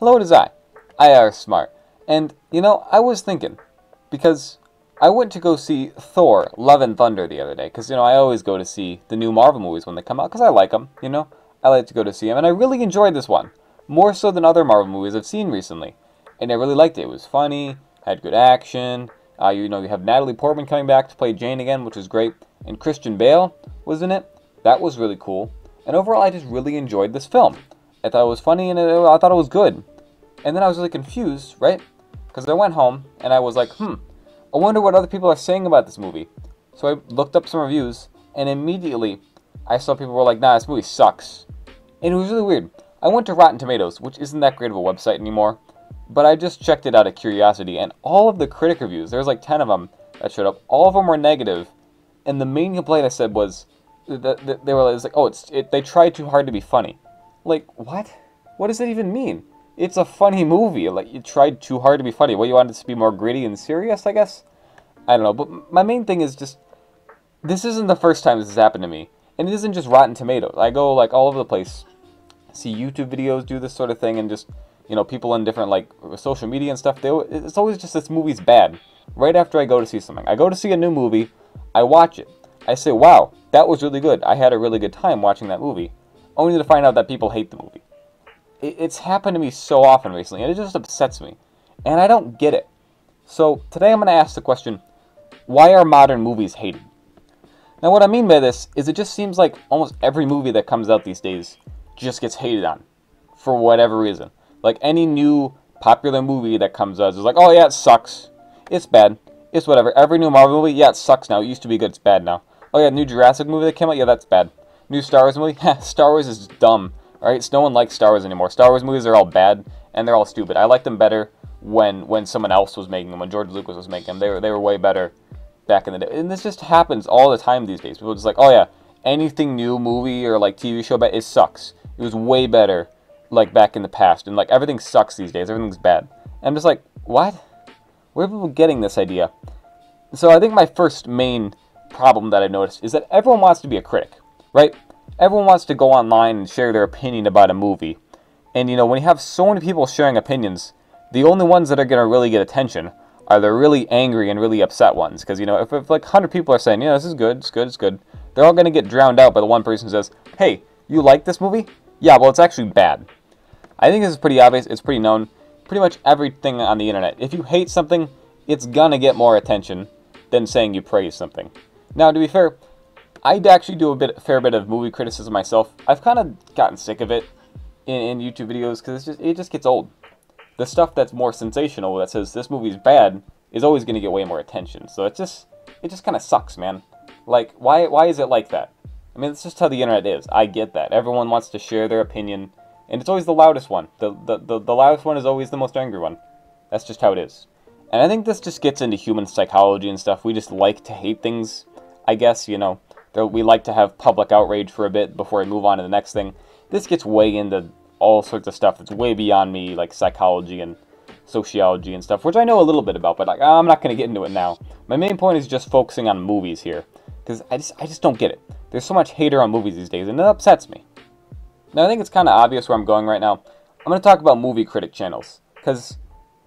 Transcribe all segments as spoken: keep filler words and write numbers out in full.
Hello, it is I. I are smart. And, you know, I was thinking, because I went to go see Thor, Love and Thunder the other day, because, you know, I always go to see the new Marvel movies when they come out, because I like them, you know? I like to go to see them, and I really enjoyed this one, more so than other Marvel movies I've seen recently. And I really liked it. It was funny, had good action, uh, you know, you have Natalie Portman coming back to play Jane again, which was great, and Christian Bale was in it. That was really cool. And overall, I just really enjoyed this film. I thought it was funny, and it, I thought it was good. And then I was really confused, right? Because I went home, and I was like, hmm, I wonder what other people are saying about this movie. So I looked up some reviews, and immediately I saw people were like, nah, this movie sucks. And it was really weird. I went to Rotten Tomatoes, which isn't that great of a website anymore, but I just checked it out of curiosity, and all of the critic reviews, there was like ten of them that showed up, all of them were negative, and the main complaint I said was, that they were like, oh, it's it, they tried too hard to be funny. Like, what? What does that even mean? It's a funny movie. Like, you tried too hard to be funny. Well, you wanted it to be more gritty and serious, I guess? I don't know, but my main thing is just, this isn't the first time this has happened to me. And it isn't just Rotten Tomatoes. I go, like, all over the place, see YouTube videos do this sort of thing, and just, you know, people on different, like, social media and stuff, they, it's always just this movie's bad. Right after I go to see something. I go to see a new movie, I watch it. I say, wow, that was really good. I had a really good time watching that movie. Only to find out that people hate the movie. It's happened to me so often recently, and it just upsets me. And I don't get it. So, today I'm going to ask the question, why are modern movies hated? Now, what I mean by this is it just seems like almost every movie that comes out these days just gets hated on. For whatever reason. Like, any new popular movie that comes out is like, oh yeah, it sucks. It's bad. It's whatever. Every new Marvel movie, yeah, it sucks now. It used to be good, it's bad now. Oh yeah, new Jurassic movie that came out, yeah, that's bad. New Star Wars movie, Star Wars is dumb. Alright, so no one likes Star Wars anymore. Star Wars movies are all bad, and they're all stupid. I liked them better when when someone else was making them, when George Lucas was making them. They were, they were way better back in the day. And this just happens all the time these days. People are just like, oh yeah, anything new, movie, or like T V show, it sucks. It was way better, like, back in the past. And, like, everything sucks these days. Everything's bad. And I'm just like, what? Where are people getting this idea? So I think my first main problem that I've noticed is that everyone wants to be a critic, right? Everyone wants to go online and share their opinion about a movie. And, you know, when you have so many people sharing opinions, the only ones that are going to really get attention are the really angry and really upset ones. Because, you know, if, if like one hundred people are saying, you know, this is good, it's good, it's good, they're all going to get drowned out by the one person who says, hey, you like this movie? Yeah, well, it's actually bad. I think this is pretty obvious, it's pretty known. Pretty much everything on the internet. If you hate something, it's going to get more attention than saying you praise something. Now, to be fair, I actually do a bit, fair bit of movie criticism myself. I've kind of gotten sick of it in, in YouTube videos because just, it just gets old. The stuff that's more sensational that says this movie's bad is always going to get way more attention. So it's just, it just kind of sucks, man. Like, why, why is it like that? I mean, it's just how the internet is. I get that. Everyone wants to share their opinion, and it's always the loudest one. The, the, the, the loudest one is always the most angry one. That's just how it is. And I think this just gets into human psychology and stuff. We just like to hate things, I guess, you know. We like to have public outrage for a bit before we move on to the next thing. This gets way into all sorts of stuff that's way beyond me, like psychology and sociology and stuff, which I know a little bit about, but like, I'm not going to get into it now. My main point is just focusing on movies here, because I just, I just don't get it. There's so much hater on movies these days, and it upsets me. Now, I think it's kind of obvious where I'm going right now. I'm going to talk about movie critic channels, because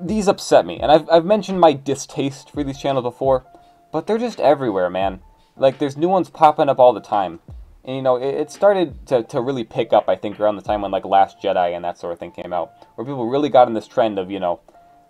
these upset me. And I've, I've mentioned my distaste for these channels before, but they're just everywhere, man. Like, there's new ones popping up all the time. And, you know, it, it started to, to really pick up, I think, around the time when, like, Last Jedi and that sort of thing came out, where people really got in this trend of, you know,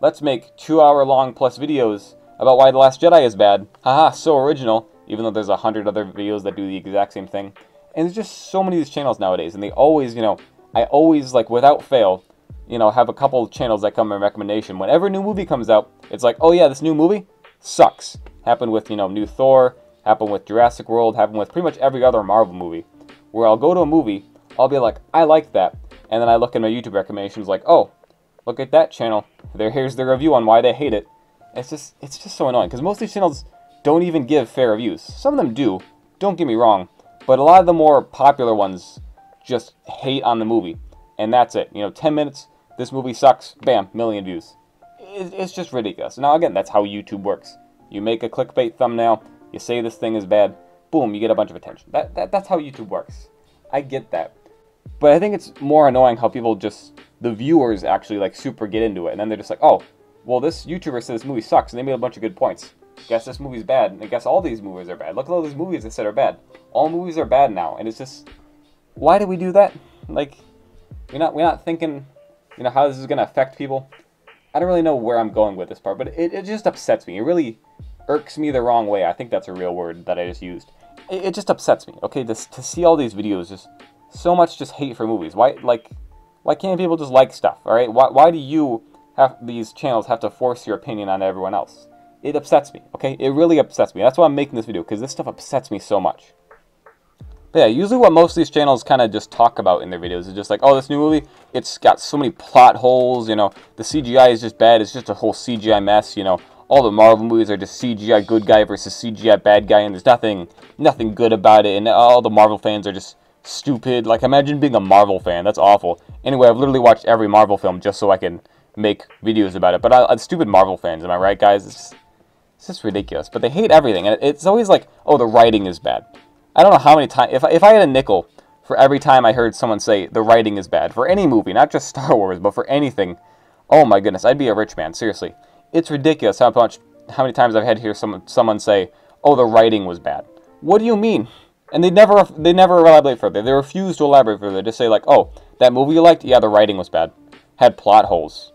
let's make two-hour-long plus videos about why The Last Jedi is bad. Haha, so original, even though there's a hundred other videos that do the exact same thing. And there's just so many of these channels nowadays, and they always, you know, I always, like, without fail, you know, have a couple of channels that come in recommendation. Whenever a new movie comes out, it's like, oh yeah, this new movie sucks. Happened with, you know, new Thor, happened with Jurassic World, happened with pretty much every other Marvel movie, where I'll go to a movie, I'll be like, I like that, and then I look at my YouTube recommendations like, oh, look at that channel, there, here's their review on why they hate it. It's just, it's just so annoying, because most of these channels don't even give fair reviews. Some of them do, don't get me wrong, but a lot of the more popular ones just hate on the movie, and that's it. You know, ten minutes, this movie sucks, bam, million views. It's just ridiculous. Now again, that's how YouTube works. You make a clickbait thumbnail, you say this thing is bad, boom, you get a bunch of attention. That, that, that's how YouTube works. I get that. But I think it's more annoying how people just, the viewers actually like super get into it, and then they're just like, oh, well, this YouTuber said this movie sucks, and they made a bunch of good points. Guess this movie's bad, and I guess all these movies are bad. Look at all these movies they said are bad. All movies are bad now, and it's just, why do we do that? Like, we're not, we're not thinking, you know, how this is going to affect people. I don't really know where I'm going with this part, but it, it just upsets me. It really irks me the wrong way. I think that's a real word that I just used. It, it just upsets me, okay, to, to see all these videos, just so much just hate for movies. Why, like, why can't people just like stuff, all right? Why, why do you have these channels have to force your opinion on everyone else? It upsets me, okay? It really upsets me. That's why I'm making this video, because this stuff upsets me so much. But yeah, usually what most of these channels kind of just talk about in their videos is just like, oh, this new movie, it's got so many plot holes, you know, the C G I is just bad, it's just a whole C G I mess, you know, all the Marvel movies are just C G I good guy versus C G I bad guy, and there's nothing, nothing good about it, and all the Marvel fans are just stupid. Like, imagine being a Marvel fan, that's awful. Anyway, I've literally watched every Marvel film just so I can make videos about it, but I, I'm stupid Marvel fans, am I right, guys? It's just, it's just ridiculous, but they hate everything, and it's always like, oh, the writing is bad. I don't know how many times, if, if I had a nickel for every time I heard someone say the writing is bad, for any movie, not just Star Wars, but for anything, oh my goodness, I'd be a rich man, seriously. It's ridiculous how much, how many times I've had to hear someone, someone say, oh, the writing was bad. What do you mean? And they never, they never elaborate further, they refuse to elaborate further, they just say like, oh, that movie you liked, yeah, the writing was bad, had plot holes,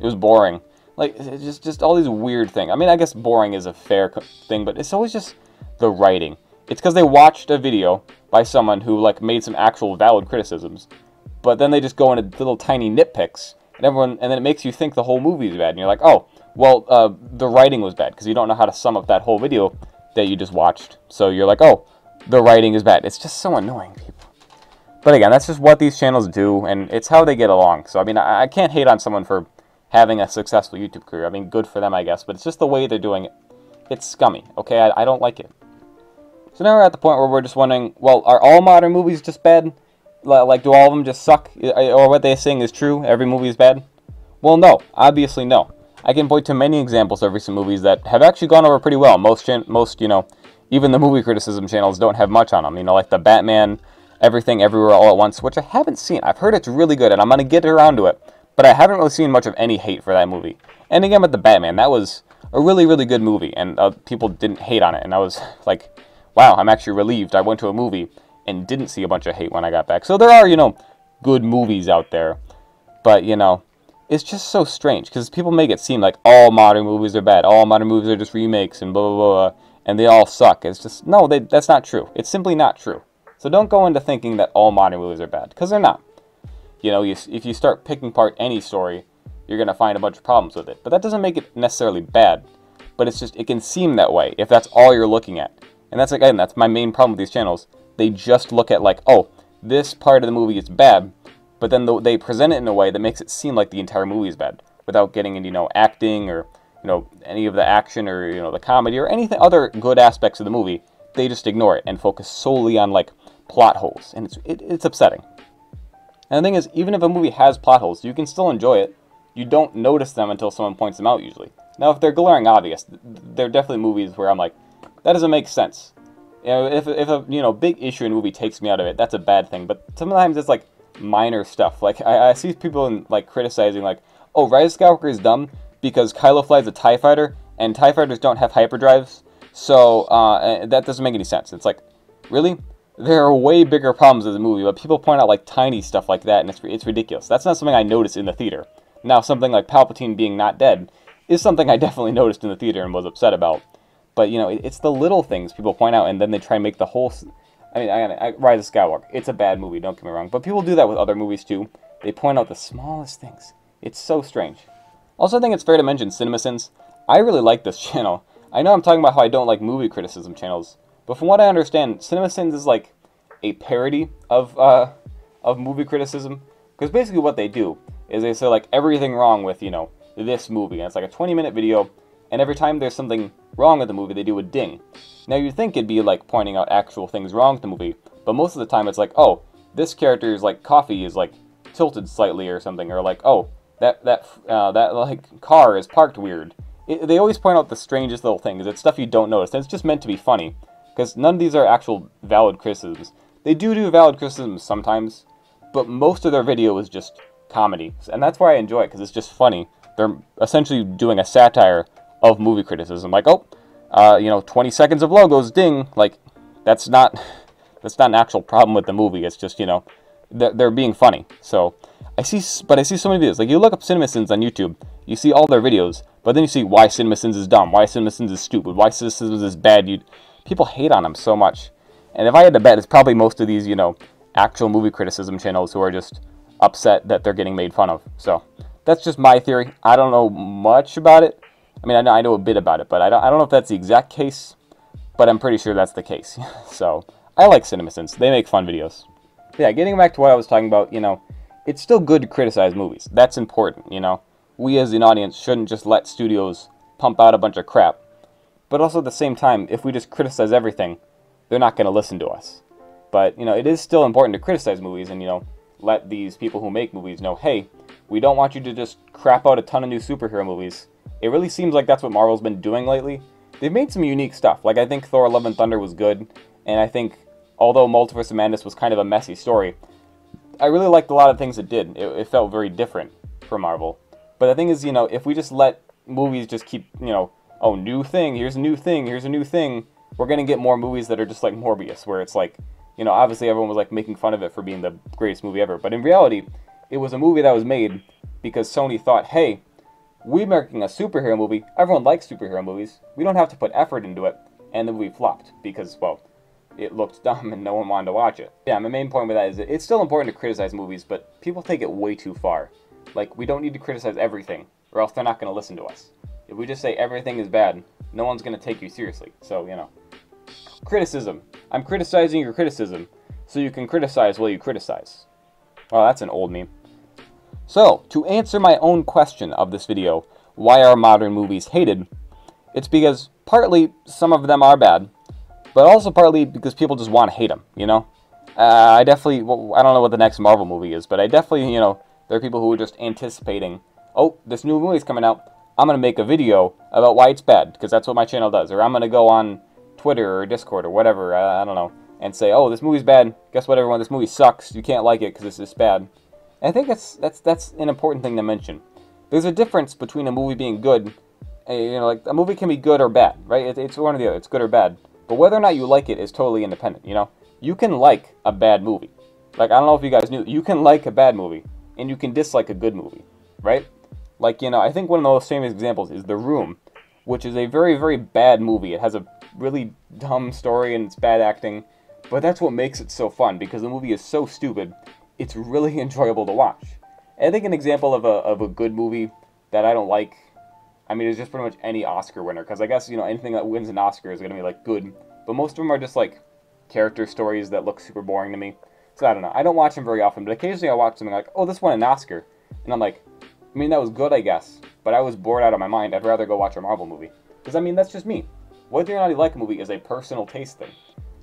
it was boring. Like, it's just, just all these weird things. I mean, I guess boring is a fair thing, but it's always just the writing. It's because they watched a video by someone who, like, made some actual valid criticisms, but then they just go into little tiny nitpicks, and everyone, and then it makes you think the whole movie is bad, and you're like, oh, well, uh, the writing was bad, because you don't know how to sum up that whole video that you just watched, so you're like, oh, the writing is bad. It's just so annoying, people. But again, that's just what these channels do, and it's how they get along, so, I mean, I, I can't hate on someone for having a successful YouTube career. I mean, good for them, I guess, but it's just the way they're doing it. It's scummy, okay? I, I don't like it. So now we're at the point where we're just wondering, well, are all modern movies just bad? Like, do all of them just suck? Or what they're saying is true? Every movie is bad? Well, no. Obviously, no. I can point to many examples of recent movies that have actually gone over pretty well. Most, most, you know, even the movie criticism channels don't have much on them. You know, like The Batman, Everything Everywhere All at Once, which I haven't seen. I've heard it's really good, and I'm going to get around to it. But I haven't really seen much of any hate for that movie. And again, with The Batman, that was a really, really good movie, and uh, people didn't hate on it. And I was like, wow, I'm actually relieved I went to a movie and didn't see a bunch of hate when I got back. So there are, you know, good movies out there. But, you know, it's just so strange, because people make it seem like all modern movies are bad. All modern movies are just remakes and blah, blah, blah, and they all suck. It's just, no, they, that's not true. It's simply not true. So don't go into thinking that all modern movies are bad, because they're not. You know, you, if you start picking apart any story, you're going to find a bunch of problems with it. But that doesn't make it necessarily bad. But it's just, it can seem that way if that's all you're looking at. And that's, again, that's my main problem with these channels. They just look at, like, oh, this part of the movie is bad, but then the, they present it in a way that makes it seem like the entire movie is bad, without getting into, you know, acting or, you know, any of the action or, you know, the comedy or anything other good aspects of the movie. They just ignore it and focus solely on, like, plot holes. And it's, it, it's upsetting. And the thing is, even if a movie has plot holes, you can still enjoy it. You don't notice them until someone points them out, usually. Now, if they're glaring obvious, they're definitely movies where I'm like, that doesn't make sense. You know, if, if a you know big issue in a movie takes me out of it, that's a bad thing. But sometimes it's like minor stuff. Like I, I see people in, like criticizing like, oh, Rise of Skywalker is dumb because Kylo flies a TIE fighter and TIE fighters don't have hyperdrives, so uh, that doesn't make any sense. It's like, really? There are way bigger problems in the movie, but people point out like tiny stuff like that, and it's it's ridiculous. That's not something I noticed in the theater. Now something like Palpatine being not dead is something I definitely noticed in the theater and was upset about. But, you know, it's the little things people point out, and then they try and make the whole... I mean, I, I, Rise of Skywalker, it's a bad movie, don't get me wrong. But people do that with other movies, too. They point out the smallest things. It's so strange. Also, I think it's fair to mention CinemaSins. I really like this channel. I know I'm talking about how I don't like movie criticism channels, but from what I understand, CinemaSins is like a parody of, uh, of movie criticism. Because basically what they do is they say, like, everything wrong with, you know, this movie. And it's like a twenty-minute video, and every time there's something wrong with the movie, they do a ding. Now you'd think it'd be like pointing out actual things wrong with the movie, but most of the time it's like, oh, this character's like coffee is like tilted slightly or something, or like, oh, that that uh, that like car is parked weird. It, they always point out the strangest little things. It's stuff you don't notice, and it's just meant to be funny, because none of these are actual valid criticisms. They do do valid criticisms sometimes, but most of their video is just comedy. And that's why I enjoy it, because it's just funny. They're essentially doing a satire of movie criticism. Like, oh, uh, you know, twenty seconds of logos, ding. Like, that's not, that's not an actual problem with the movie. It's just, you know, they're, they're being funny. So, I see, but I see so many videos. Like, you look up CinemaSins on YouTube, you see all their videos, but then you see why CinemaSins is dumb, why CinemaSins is stupid, why CinemaSins is bad. You, people hate on them so much. And if I had to bet, it's probably most of these, you know, actual movie criticism channels who are just upset that they're getting made fun of. So, that's just my theory. I don't know much about it. I mean, I know, I know a bit about it, but I don't, I don't know if that's the exact case, but I'm pretty sure that's the case. So, I like CinemaSins. They make fun videos. Yeah, getting back to what I was talking about, you know, it's still good to criticize movies. That's important, you know. We as an audience shouldn't just let studios pump out a bunch of crap. But also at the same time, if we just criticize everything, they're not going to listen to us. But, you know, it is still important to criticize movies and, you know, let these people who make movies know, hey, we don't want you to just crap out a ton of new superhero movies. It really seems like that's what Marvel's been doing lately. They've made some unique stuff. Like, I think Thor, Love and Thunder was good, and I think, although Multiverse of Madness was kind of a messy story, I really liked a lot of things it did. It, it felt very different for Marvel. But the thing is, you know, if we just let movies just keep, you know, oh, new thing, here's a new thing, here's a new thing, we're going to get more movies that are just like Morbius, where it's like, you know, obviously everyone was like making fun of it for being the greatest movie ever. But in reality, it was a movie that was made because Sony thought, hey, we're making a superhero movie, everyone likes superhero movies, we don't have to put effort into it, and the movie flopped because, well, it looked dumb and no one wanted to watch it. Yeah, my main point with that is that it's still important to criticize movies, but people take it way too far. Like, we don't need to criticize everything, or else they're not going to listen to us. If we just say everything is bad, no one's going to take you seriously. So, you know, criticism. I'm criticizing your criticism, so you can criticize while you criticize. Well, that's an old meme. So, to answer my own question of this video, why are modern movies hated? It's because partly some of them are bad, but also partly because people just want to hate them, you know? Uh, I definitely, well, I don't know what the next Marvel movie is, but I definitely, you know, there are people who are just anticipating, oh, this new movie's coming out, I'm going to make a video about why it's bad, because that's what my channel does, or I'm going to go on Twitter or Discord or whatever, I, I don't know, and say, oh, this movie's bad, guess what everyone, this movie sucks, you can't like it because it's this bad. And I think that's, that's, that's an important thing to mention. There's a difference between a movie being good, and, you know, like, a movie can be good or bad, right? It, it's one or the other, it's good or bad. But whether or not you like it is totally independent, you know? You can like a bad movie. Like, I don't know if you guys knew, you can like a bad movie, and you can dislike a good movie, right? Like, you know, I think one of the most famous examples is The Room, which is a very, very bad movie. It has a really dumb story, and it's bad acting, but that's what makes it so fun, because the movie is so stupid, it's really enjoyable to watch. And I think an example of a, of a good movie that I don't like, I mean, it's just pretty much any Oscar winner, because I guess, you know, anything that wins an Oscar is going to be, like, good. But most of them are just, like, character stories that look super boring to me. So I don't know. I don't watch them very often, but occasionally I watch something like, oh, this won an Oscar. And I'm like, I mean, that was good, I guess. But I was bored out of my mind. I'd rather go watch a Marvel movie. Because, I mean, that's just me. Whether or not you like a movie is a personal taste thing.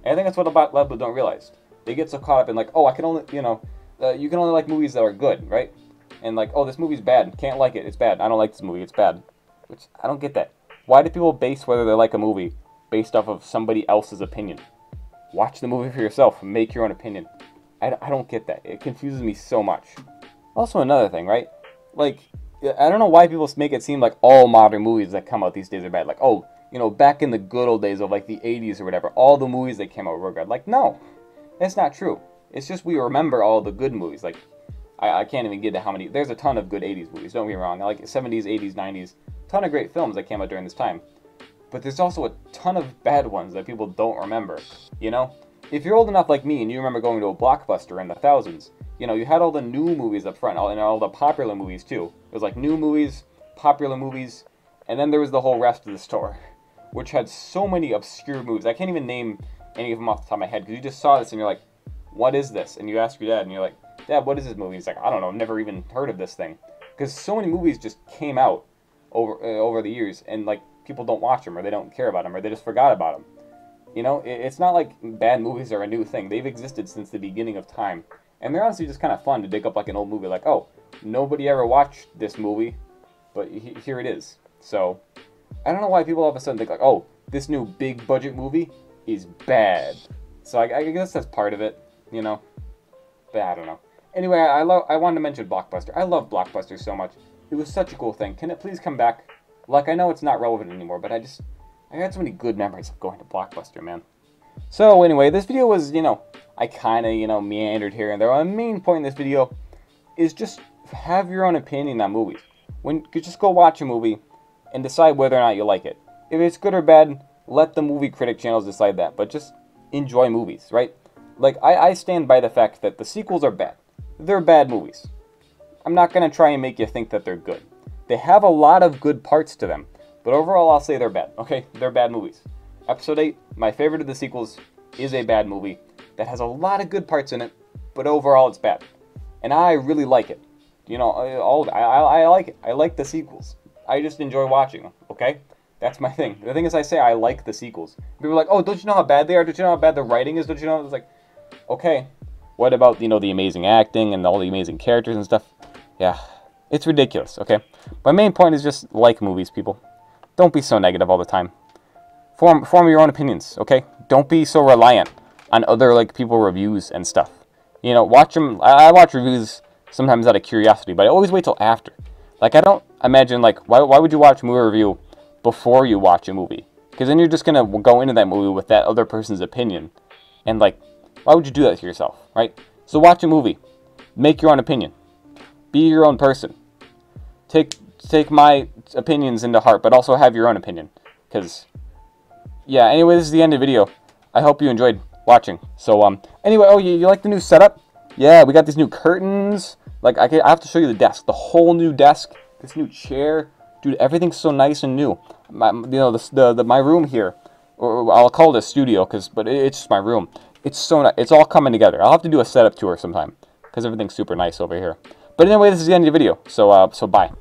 And I think that's what a lot of people don't realize. They get so caught up in, like, oh, I can only, you know, uh, you can only like movies that are good, right? And, like, oh, this movie's bad. Can't like it. It's bad. I don't like this movie. It's bad. Which, I don't get that. Why do people base whether they like a movie based off of somebody else's opinion? Watch the movie for yourself and make your own opinion. I, I don't get that. It confuses me so much. Also another thing, right? Like, I don't know why people make it seem like all modern movies that come out these days are bad. Like, oh, you know, back in the good old days of, like, the eighties or whatever, all the movies that came out were good. Like, no, that's not true. It's just we remember all the good movies. Like, I, I can't even get to how many. There's a ton of good eighties movies, don't get me wrong. Like, seventies, eighties, nineties. Ton of great films that came out during this time, but there's also a ton of bad ones that people don't remember, you know? If you're old enough like me and you remember going to a Blockbuster in the thousands, you know, you had all the new movies up front, all, and all the popular movies too. It was like new movies, popular movies, and then there was the whole rest of the store, which had so many obscure movies. I can't even name any of them off the top of my head, because you just saw this and you're like, what is this? And you ask your dad and you're like, Dad, what is this movie? And he's like, I don't know, I've never even heard of this thing. Because so many movies just came out over uh, over the years, and like people don't watch them, or they don't care about them, or they just forgot about them. You know, it, it's not like bad movies are a new thing. They've existed since the beginning of time, and they're honestly just kind of fun to dig up, like an old movie, like, oh, nobody ever watched this movie, but he, here it is. So I don't know why people all of a sudden think like, oh, this new big budget movie is bad. So I, I guess that's part of it, you know, but I don't know. Anyway, I love. I wanted to mention Blockbuster. I love Blockbuster so much. It was such a cool thing. Can it please come back? Like, I know it's not relevant anymore, but I just... I had so many good memories of going to Blockbuster, man. So, anyway, this video was, you know... I kind of, you know, meandered here and there. My main point in this video is just have your own opinion on movies. When you just go watch a movie and decide whether or not you like it. If it's good or bad, let the movie critic channels decide that. But just enjoy movies, right? Like, I, I stand by the fact that the sequels are bad. They're bad movies. I'm not going to try and make you think that they're good. They have a lot of good parts to them. But overall, I'll say they're bad. Okay? They're bad movies. Episode eight, my favorite of the sequels, is a bad movie that has a lot of good parts in it, but overall it's bad. And I really like it. You know, all of, I, I, I like it. I like the sequels. I just enjoy watching them, okay? That's my thing. The thing is, I say I like the sequels. People are like, oh, don't you know how bad they are? Don't you know how bad the writing is? Don't you know? It's like, okay, what about, you know, the amazing acting and all the amazing characters and stuff? Yeah, it's ridiculous, okay? My main point is just like movies, people. Don't be so negative all the time. Form, form your own opinions, okay? Don't be so reliant on other, like, people reviews and stuff. You know, watch them. I watch reviews sometimes out of curiosity, but I always wait till after. Like, I don't imagine, like, why, why would you watch a movie review before you watch a movie? Because then you're just going to go into that movie with that other person's opinion. And, like, why would you do that to yourself, right? So watch a movie. Make your own opinion. Be your own person. Take, take my opinions into heart, but also have your own opinion. Because, yeah, anyway, this is the end of the video. I hope you enjoyed watching. So, um, anyway, oh, you, you like the new setup? Yeah, we got these new curtains. Like, I, can, I have to show you the desk. The whole new desk. This new chair. Dude, everything's so nice and new. My, you know, the, the, the, my room here. Or I'll call it a studio, cause, but it, it's just my room. It's so nice. It's all coming together. I'll have to do a setup tour sometime. Because everything's super nice over here. But anyway, this is the end of the video. So, uh, so bye.